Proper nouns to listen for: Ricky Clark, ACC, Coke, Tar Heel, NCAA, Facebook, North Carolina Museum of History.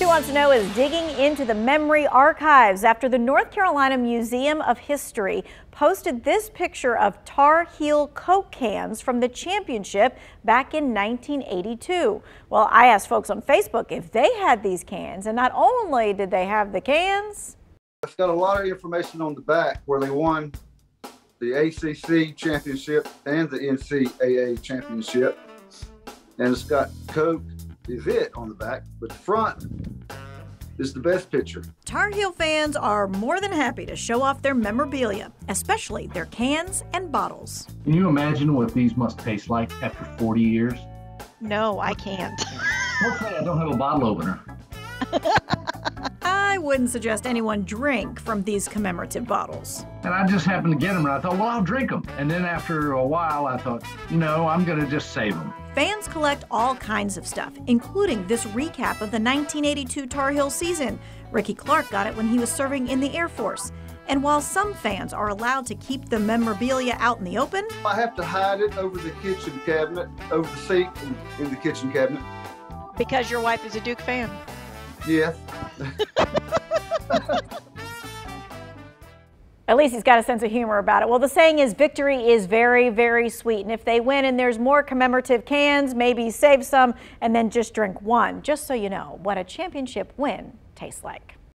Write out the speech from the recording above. She wants to know is digging into the memory archives after the North Carolina Museum of History posted this picture of Tar Heel Coke cans from the championship back in 1982. Well, I asked folks on Facebook if they had these cans, and not only did they have the cans. It's got a lot of information on the back where they won the ACC championship and the NCAA championship, and it's got Coke is it on the back, but the front is the best picture. Tar Heel fans are more than happy to show off their memorabilia, especially their cans and bottles. Can you imagine what these must taste like after 40 years? No, I can't. Hopefully I don't have a bottle opener. I wouldn't suggest anyone drink from these commemorative bottles. And I just happened to get them, and I thought, well, I'll drink them. And then after a while, I thought, you know, I'm going to just save them. Fans collect all kinds of stuff, including this recap of the 1982 Tar Heel season. Ricky Clark got it when he was serving in the Air Force. And while some fans are allowed to keep the memorabilia out in the open, I have to hide it over the kitchen cabinet, over the sink in the kitchen cabinet. Because your wife is a Duke fan. Yes. At least he's got a sense of humor about it. Well, the saying is victory is very, very sweet. And if they win and there's more commemorative cans, maybe save some and then just drink one, just so you know what a championship win tastes like.